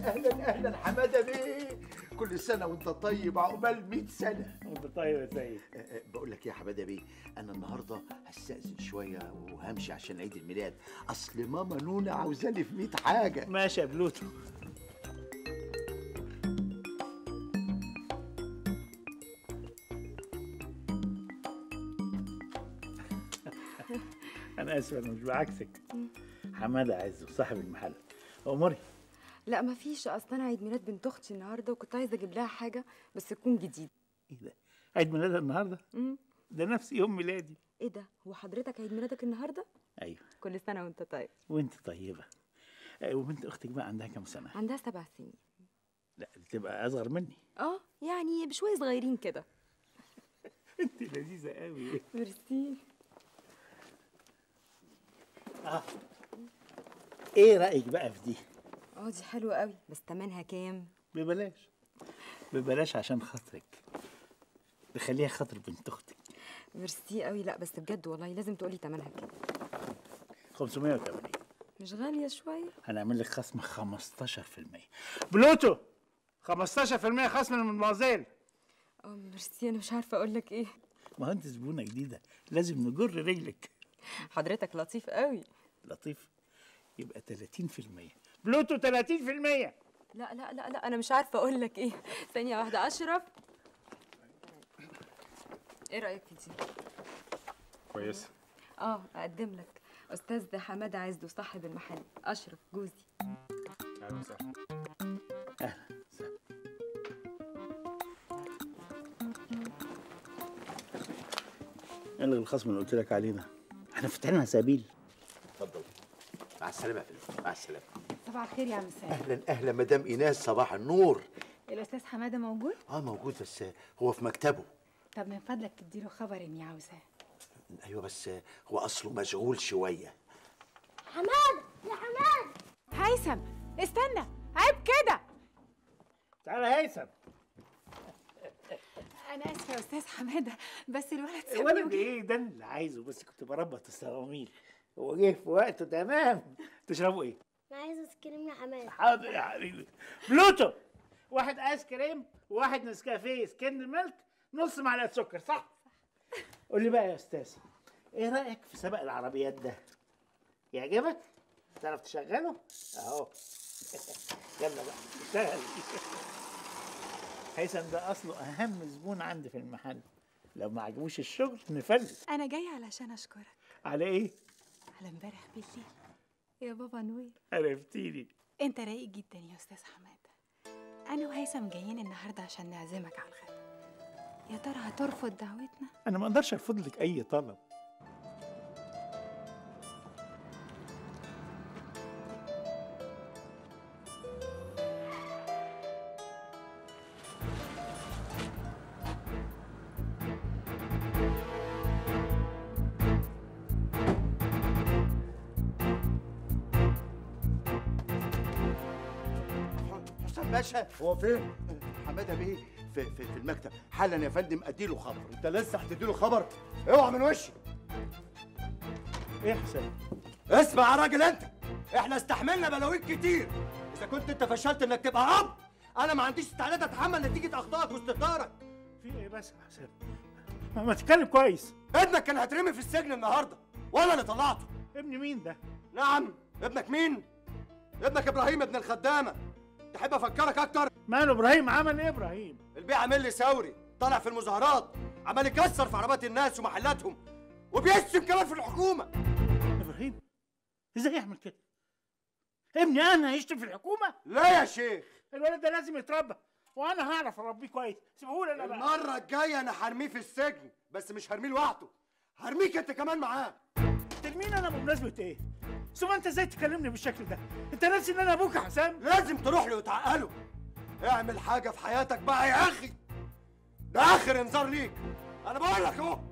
اهلا اهلا اهلا حماده بيه، كل سنه وانت طيب، عقبال 100 سنه وانت طيب يا سيد. بقول لك يا حماده بيه، انا النهارده هستأذن شويه وهمشي عشان عيد الميلاد، اصل ماما نونه عاوزاني في 100 حاجه. ماشي يا بلوتو. انا اسف انا مش بعكسك. حماده عزو صاحب المحل، اموري؟ لا مفيش، اصل انا عيد ميلاد بنت اختي النهارده وكنت عايزه اجيب لها حاجه بس تكون جديده. ايه ده؟ عيد ميلادها النهارده؟ ده نفس يوم ميلادي. ايه ده؟ هو حضرتك عيد ميلادك النهارده؟ ايوه. كل سنه وانت طيب. وانت طيبه. وبنت اختك بقى عندها كام سنه؟ عندها 7 سنين. لا بتبقى اصغر مني. اه يعني بشويه صغيرين كده. انت لذيذه قوي. ميرسي. ايه رايك بقى في دي؟ دي حلوه قوي، بس تمنها كام؟ ببلاش ببلاش عشان خاطرك، بخليها خاطر بنت اختك. ميرسي قوي. لا بس بجد والله لازم تقولي تمنها كام. 580. مش غاليه شويه؟ هنعمل لك خصم 15%. بلوتو 15% خصم من المازيل. ميرسي، انا مش عارفه اقول لك ايه. ما هو انت زبونه جديده لازم نجر رجلك. حضرتك لطيف قوي. لطيف؟ يبقى 30%. بلوتو 30%. لا لا لا لا، انا مش عارفه اقول لك ايه. ثانيه واحده اشرب. ايه رايك في دي؟ كويسه. اقدم لك استاذ حماده عزو صاحب المحل، اشرف جوزي. اهلا وسهلا. اهلا وسهلا. الغي الخصم اللي قلت لك عليه ده، احنا فاتحين سبيل. اتفضل. مع السلامة يا فندم. مع السلامة. صباح الخير يا عم سامي. أهلا أهلا مدام إيناس، صباح النور. الأستاذ حمادة موجود؟ موجود، بس هو في مكتبه. طب من فضلك تديله خبر إني عاوزاه. أيوه بس هو أصله مشغول شوية. حمادة، يا حمادة. هيثم استنى، عيب كده. تعالى هيثم. أنا آسفة يا أستاذ حمادة، بس الولد سامي. الولد إيه ده اللي عايزه، بس كنت بربط الصواميل. هو جه في وقته تمام. تشربوا ايه؟ انا عايز ايس كريم يا حماده. حاضر يا حبيبي. بلوتو 1 ايس كريم و1 نسكافيه سكند ميلك، نص معلقه سكر، صح؟ قول لي بقى يا استاذ، ايه رايك في سباق العربيات ده؟ يعجبك؟ تعرف تشغله؟ اهو. يلا بقى اشتغل. هيثم ده اصله اهم زبون عندي في المحل، لو ما عجبوش الشغل نفلس. انا جايه علشان اشكرك. على ايه؟ على امبارح بالليل يا بابا نوير. عرفتيني. انت رايق جدا يا استاذ حماده. انا وهيثم جايين النهارده عشان نعزمك على الغدا، يا ترى هترفض دعوتنا؟ انا ما اقدرش ارفض لك اي طلب. باشا هو فين؟ حماده بيه في المكتب حالا يا فندم. اديله خبر. انت لسه هتديله خبر؟ اوعى من وشي. ايه حسين؟ اسمع يا راجل انت، احنا استحملنا بلاويك كتير. اذا كنت انت فشلت انك تبقى اب، انا ما عنديش استعداد اتحمل نتيجه اخطائك واستهتارك. في ايه بس يا حسين؟ ما تتكلم كويس. ابنك كان هيترمي في السجن النهارده وانا اللي طلعته. ابن مين ده؟ نعم ابنك. مين؟ ابنك ابراهيم ابن الخدامه. تحب افكرك اكتر؟ ماله ابراهيم؟ عمل ايه ابراهيم؟ البيع عامل لي ثوري، طالع في المظاهرات، عمال يكسر في عربات الناس ومحلاتهم، وبيشتم كمان في الحكومه. ابراهيم ازاي يعمل كده؟ ابني انا هيشتم في الحكومه؟ لا يا شيخ، الولد ده لازم يتربى، وانا هعرف اربيه كويس. سيبهولي انا بقى. المره الجايه انا هرميه في السجن، بس مش هرميه لوحده، هرميك انت كمان معاه. ترميني انا بمناسبه ايه؟ ثم انت ازاي تكلمني بالشكل ده؟ انت ناسي ان انا ابوك يا حسام؟ لازم تروح له وتعقله. اعمل حاجه في حياتك بقى يا اخي، ده اخر انذار ليك. انا بقول لك اهو.